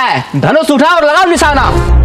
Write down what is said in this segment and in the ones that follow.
रहा है। धनुष उठा और लगाओ निशाना।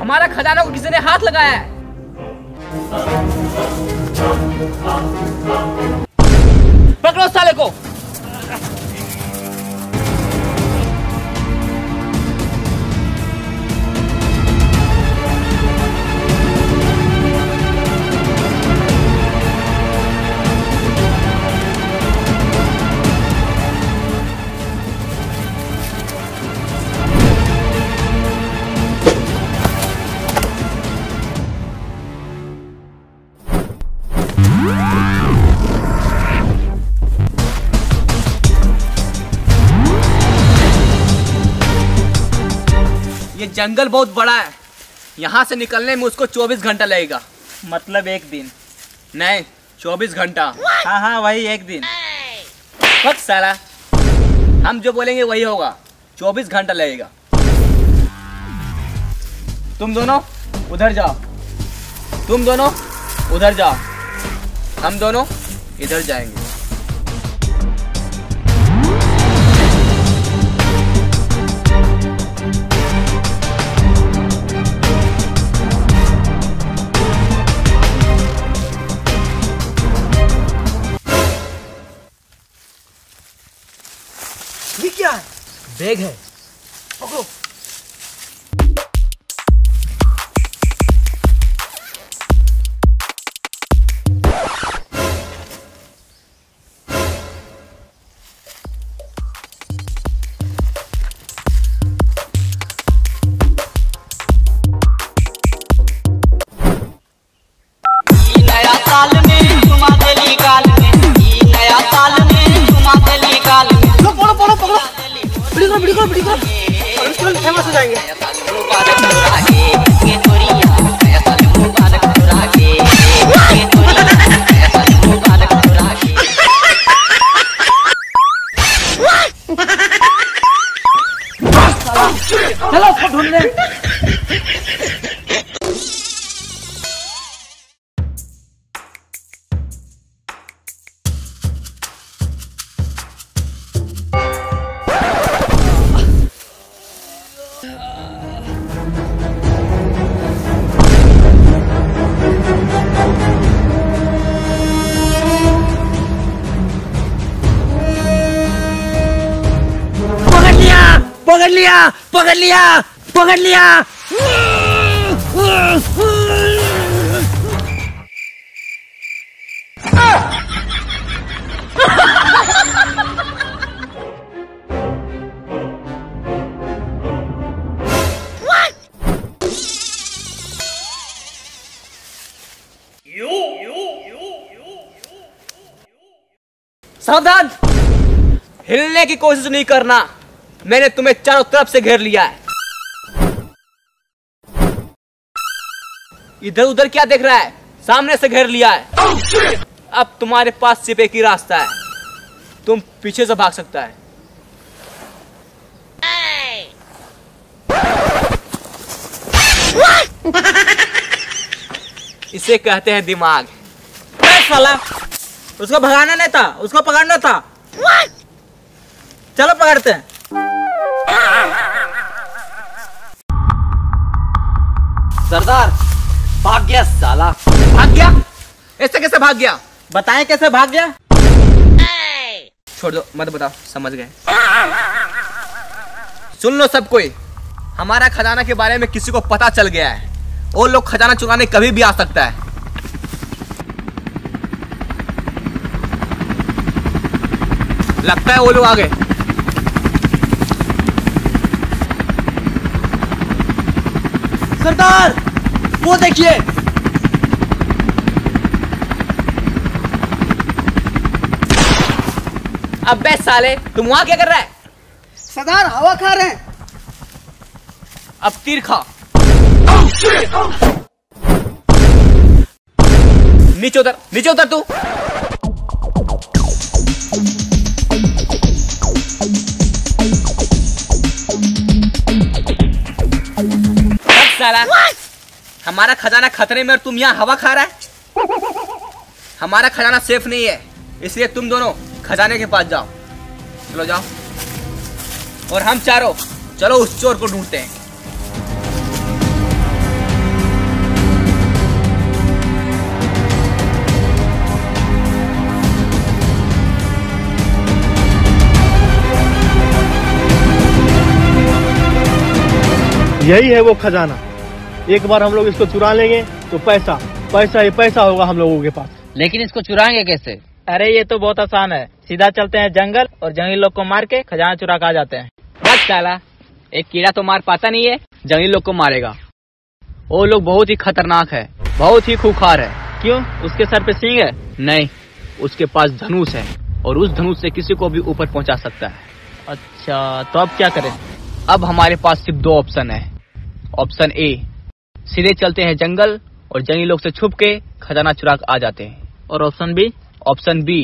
हमारा खजाना को किसी ने हाथ लगाया है। पकड़ो साले को। जंगल बहुत बड़ा है, यहाँ से निकलने में उसको 24 घंटा लगेगा। मतलब एक दिन? नहीं, 24 घंटा। हाँ हाँ वही एक दिन। फक साला, हम जो बोलेंगे वही होगा। 24 घंटा लगेगा। तुम दोनों उधर जाओ, तुम दोनों उधर जाओ, हम दोनों इधर जाएंगे। बैग है, पकड़ो। फेमस हो जाएंगे। चलो उसको ढूंढने। पकड़ लिया, पकड़ लिया, पकड़ लिया। सावधान, हिलने की कोशिश नहीं करना। मैंने तुम्हें चारों तरफ से घेर लिया है। इधर उधर क्या देख रहा है? सामने से घेर लिया है। अब तुम्हारे पास सिर्फ एक ही रास्ता है, तुम पीछे से भाग सकता है। इसे कहते हैं दिमाग। साला, उसको भगाना नहीं था, उसको पकड़ना था। चलो पकड़ते हैं। सरदार भाग गया साला। भाग गया? ऐसे कैसे भाग गया? बताएं कैसे भाग गया? छोड़ दो, मत बताओ, समझ गए। सुन लो सब कोई, हमारा खजाना के बारे में किसी को पता चल गया है। वो लोग खजाना चुराने कभी भी आ सकता है। लगता है वो लोग आ गए। सरदार वो देखिए, अबे साले तुम वहां क्या कर रहा है? सरदार हवा खा रहे हैं। अब तीर खा। नीचे उतर, नीचे उतर तू। What? हमारा खजाना खतरे में और तुम यहाँ हवा खा रहा है। हमारा खजाना सेफ नहीं है, इसलिए तुम दोनों खजाने के पास जाओ। चलो जाओ, और हम चारों चलो उस चोर को ढूंढते हैं। यही है वो खजाना। एक बार हम लोग इसको चुरा लेंगे तो पैसा पैसा ही पैसा होगा हम लोगों के पास। लेकिन इसको चुराएंगे कैसे? अरे ये तो बहुत आसान है, सीधा चलते हैं जंगल और जंगली लोग को मार के खजाना चुरा कर आ जाते हैं। बस साला, एक कीड़ा तो मार पाता नहीं है, जंगली लोग को मारेगा। वो लोग बहुत ही खतरनाक है, बहुत ही खूंखार है। क्यों? उसके सर पे सींग है? नहीं, उसके पास धनुष है, और उस धनुष से किसी को भी ऊपर पहुँचा सकता है। अच्छा, तो अब क्या करें? अब हमारे पास सिर्फ दो ऑप्शन है। ऑप्शन ए, सीधे चलते हैं जंगल और जंगली लोग से छुप के खजाना चुरा कर आ जाते हैं। और ऑप्शन बी? ऑप्शन बी,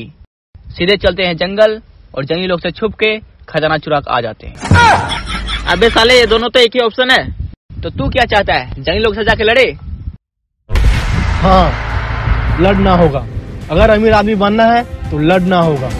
सीधे चलते हैं जंगल और जंगली लोग से छुप के खजाना चुरा कर आ जाते हैं। अबे साले, ये दोनों तो एक ही ऑप्शन है। तो तू क्या चाहता है, जंगली लोग से जाके लड़े? हाँ, लड़ना होगा। अगर अमीर आदमी बनना है तो लड़ना होगा।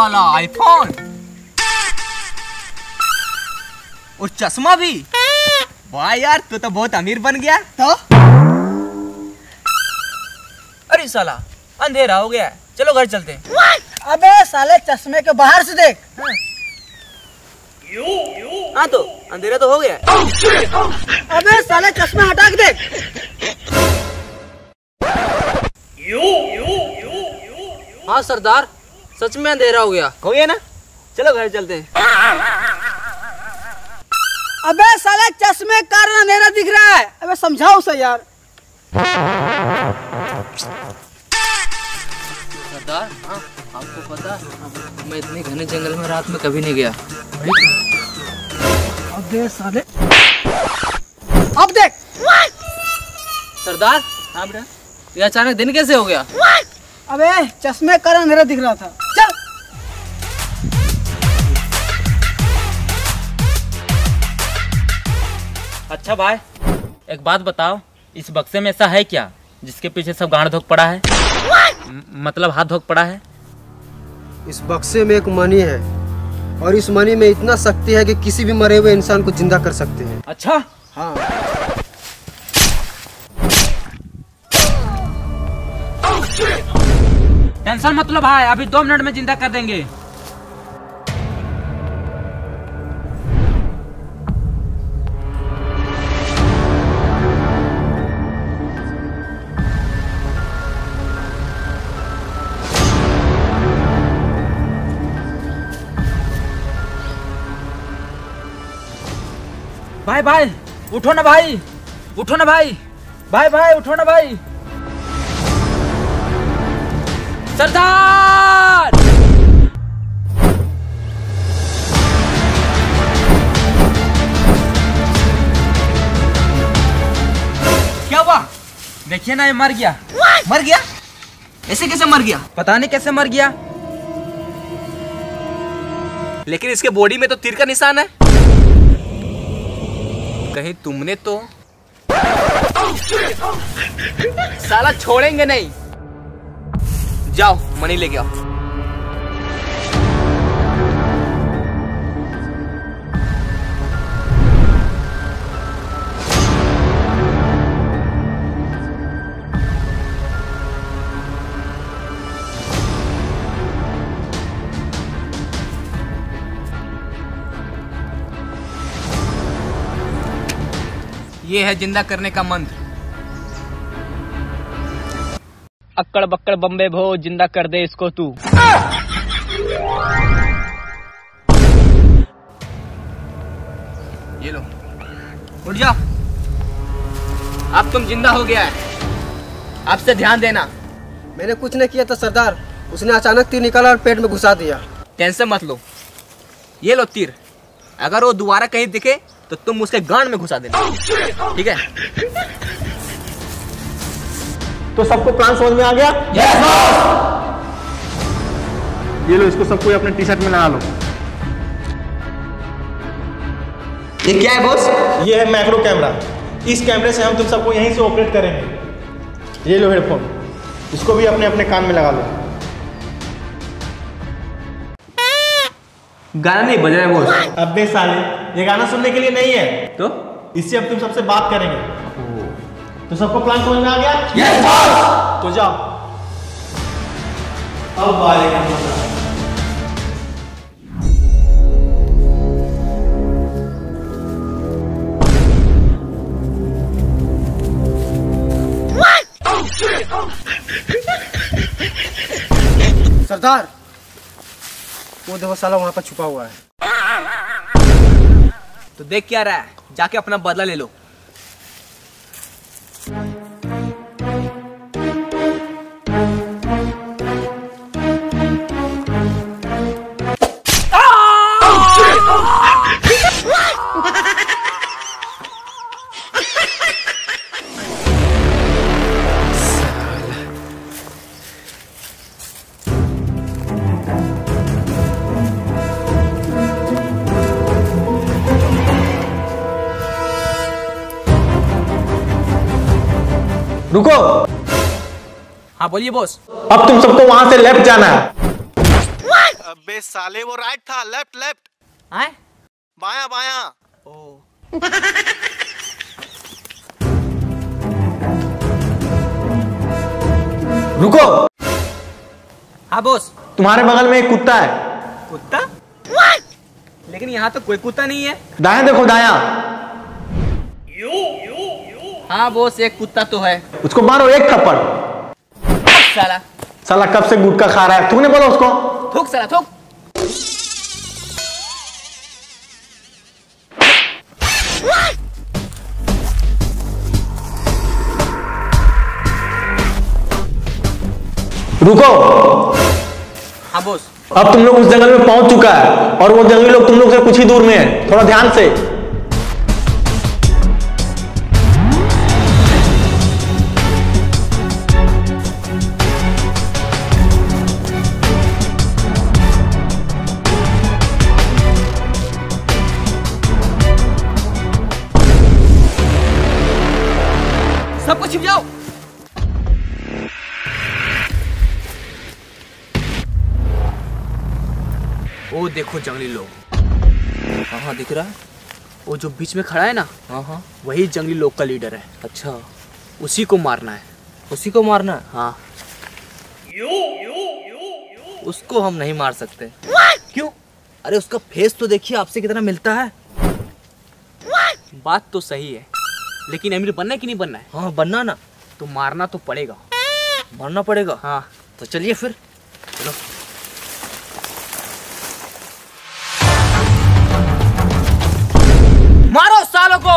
साला आईफोन और चश्मा भी। वाह यार, तू तो बहुत अमीर बन गया। तो अरे साला, अंधेरा हो गया, चलो घर चलते। अबे साले, चश्मे के बाहर से देख। हाँ तो अंधेरा तो हो गया। अबे साले, चश्मा हटा के देख। हाँ सरदार, सच में अंधेरा हो गया। हो गया ना, चलो घर चलते हैं। अबे साले, चश्मे कारण अंधेरा दिख रहा है। अबे समझाओ उसे यार। सरदार, आपको पता है मैं इतने घने जंगल में रात में कभी नहीं गया। अबे साले, अब देख। सरदार, हाँ बेटा, ये अचानक दिन कैसे हो गया? अबे चश्मे का अंधेरा दिख रहा था। चल। अच्छा भाई, एक बात बताओ, इस बक्से में ऐसा है क्या जिसके पीछे सब गांड धोक पड़ा है? मतलब हाथ धोक पड़ा है। इस बक्से में एक मनी है, और इस मनी में इतना शक्ति है कि किसी भी मरे हुए इंसान को जिंदा कर सकते हैं। अच्छा, हाँ। टेंशन मतलब है, अभी 2 मिनट में जिंदा कर देंगे। भाई भाई उठो ना, भाई उठो ना, भाई भाई भाई उठो ना भाई। सरदार, क्या हुआ? देखिए ना, ये मर गया। What? मर गया? ऐसे कैसे मर गया? पता नहीं कैसे मर गया, लेकिन इसके बॉडी में तो तीर का निशान है। कहीं तुमने तो साला छोड़ेंगे नहीं। जाओ मनी लेके आओ। ये है जिंदा करने का मंत्र। अक्कड़ बक्कड़ बम्बे भो, जिंदा कर दे इसको तू। ये लो, उठ जाओ। अब तुम जिंदा हो गया है, आपसे ध्यान देना। मैंने कुछ नहीं किया था सरदार, उसने अचानक तीर निकाला और पेट में घुसा दिया। टेंशन मत लो, ये लो तीर। अगर वो दोबारा कहीं दिखे तो तुम उसके गांड में घुसा देना, ठीक है? तो सबको प्लान समझ में आ गया? Yes, boss! ये लो, इसको सबको अपने टी शर्ट में लगा लो। ये क्या है बॉस? ये है मैक्रो कैमरा। इस कैमरे से हम तुम सबको यहीं से ऑपरेट करेंगे। ये लो हेडफोन, इसको भी अपने अपने कान में लगा लो। गाना नहीं बज रहा है बॉस। अबे साले, ये गाना सुनने के लिए नहीं है। तो इससे अब तुम सबसे बात करेंगे। तो सबको प्लान समझ में आ गया? Yes boss. तो जाओ, अब आएगा मजा। सरदार, वो देखो साला वहाँ पर छुपा हुआ है। तो देख क्या रहा है, जाके अपना बदला ले लो। रुको। हाँ बोलिए बॉस। अब तुम सबको वहां से लेफ्ट जाना है। अबे साले, वो राइट था, लेफ्ट लेफ्ट। हाँ? बाया बाया। ओ। रुको। हाँ बॉस। तुम्हारे बगल में एक कुत्ता है। कुत्ता? लेकिन यहाँ तो कोई कुत्ता नहीं है। दाया देखो, दाया। हाँ बॉस, एक कुत्ता तो है, उसको मारो एक थप्पड़। साला साला कब से गुटखा खा रहा है, तूने बोला उसको थूक। साला थूक। रुको। हाँ बॉस। अब तुम लोग उस जंगल में पहुंच चुका है और वो जंगली लोग तुम लोग से कुछ ही दूर में है। थोड़ा ध्यान से। सबको छिप जाओ। वो देखो जंगली लोग। हाँ हाँ दिख रहा है, वो जो बीच में खड़ा है ना। हाँ हाँ, वही जंगली लोग का लीडर है। अच्छा, उसी को मारना है। उसी को मारना है? हाँ। उसको हम नहीं मार सकते। क्यों? अरे उसका फेस तो देखिए आपसे कितना मिलता है। बात तो सही है, लेकिन अमीर बनना है कि नहीं बनना है? हाँ बनना ना। तो मारना तो पड़ेगा। मारना पड़ेगा? हाँ। तो चलिए फिर, चलो। मारो सालों को।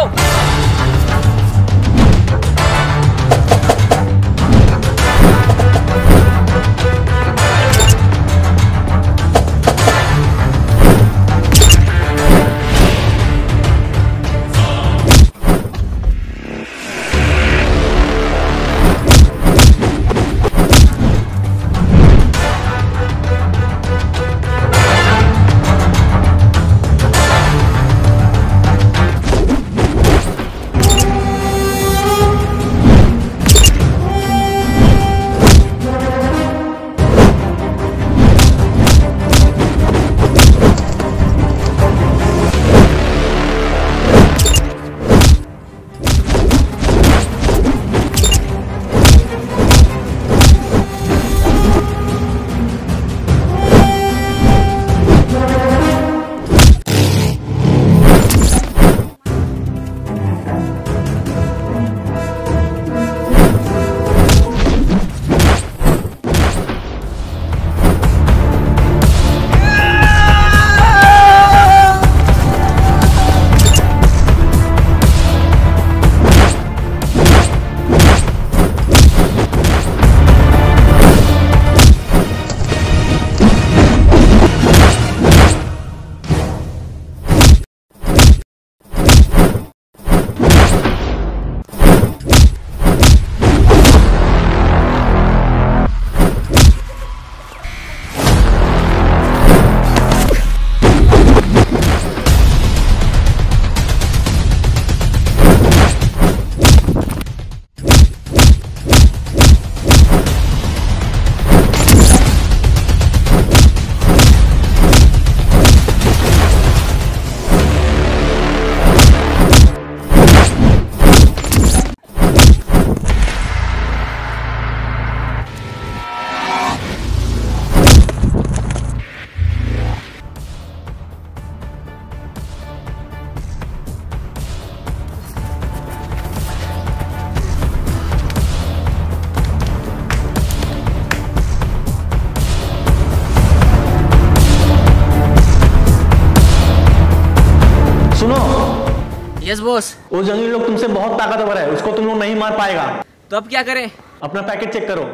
Yes boss. वो जंगली लोग तुमसे बहुत ताकतवर है, उसको तुम लोग नहीं मार पाएगा। तो अब क्या करें? अपना पैकेट चेक करो।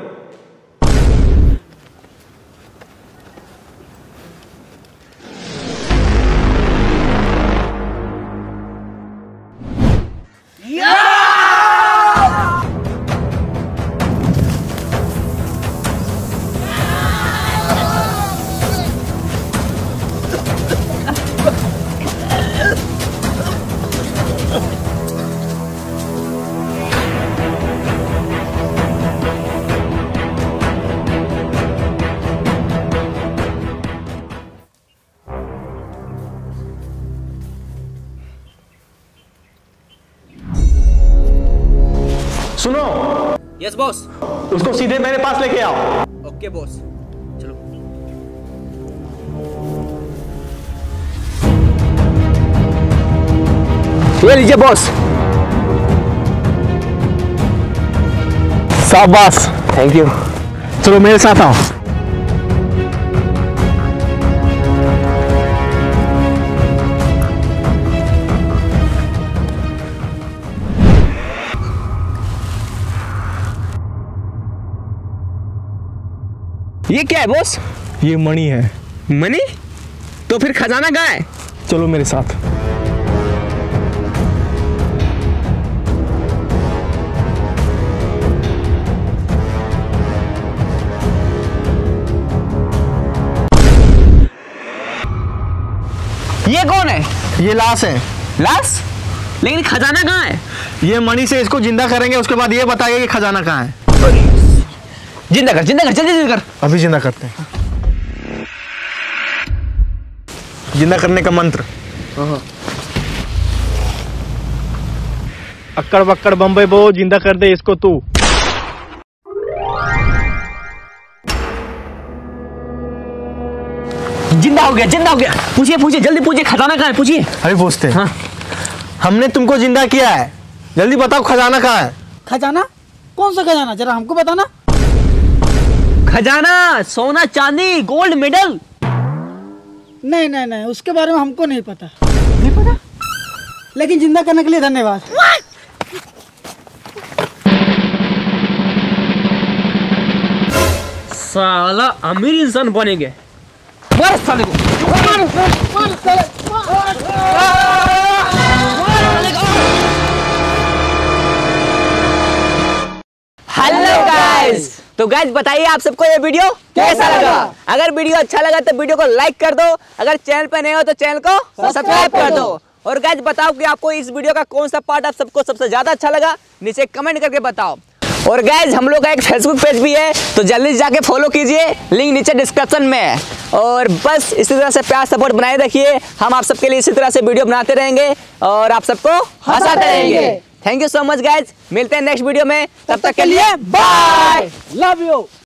सुनो। Yes boss. उसको सीधे मेरे पास लेके आओ। Okay boss. चलो। ये लीजिए बॉस। शाबाश। Thank you. चलो मेरे साथ आओ। ये क्या है बॉस? ये मणि है। मणि? तो फिर खजाना कहाँ है? चलो मेरे साथ। ये कौन है? ये लाश है। लाश? लेकिन खजाना कहाँ है? ये मणि से इसको जिंदा करेंगे, उसके बाद ये बताएगा कि खजाना कहाँ है। जिंदा कर जल्दी जिंदा कर। अभी जिंदा करते हैं। जिंदा करने का मंत्र। अक्कड़ बक्कड़ बम्बई बो, जिंदा कर दे इसको तू। जिंदा हो गया, जिंदा हो गया। पूछिए जल्दी पूछिए, खजाना कहाँ है? पूछिए। अभी पूछते हैं। हाँ। हमने तुमको जिंदा किया है, जल्दी बताओ खजाना कहाँ है? खजाना? कौन सा खजाना? जरा हमको बताना। खजाना, सोना चांदी, गोल्ड मेडल। नहीं, उसके बारे में हमको नहीं पता। लेकिन जिंदा करने के लिए धन्यवाद। साला अमीर इंसान बनेंगे। तो गाइस बताइए आप सबको ये वीडियो कैसा लगा? अगर वीडियो अच्छा लगा तो वीडियो को लाइक कर दो, अगर चैनल पे नए हो तो चैनल को सब्सक्राइब कर दो। और गाइस बताओ कि आपको इस वीडियो का कौन सा पार्ट आप सबको सबसे ज्यादा अच्छा लगा, नीचे कमेंट करके बताओ। और गाइस हम लोग का एक फेसबुक पेज भी है, तो जल्दी जाके फॉलो कीजिए, लिंक नीचे डिस्क्रिप्शन में है। और बस इसी तरह से प्यार सपोर्ट बनाए रखिए, हम आप सबके लिए इसी तरह से वीडियो बनाते रहेंगे और आप सबको हंसाते रहेंगे। Thank you so much guys, मिलते हैं नेक्स्ट वीडियो में, तब तक के लिए बाय, लव यू।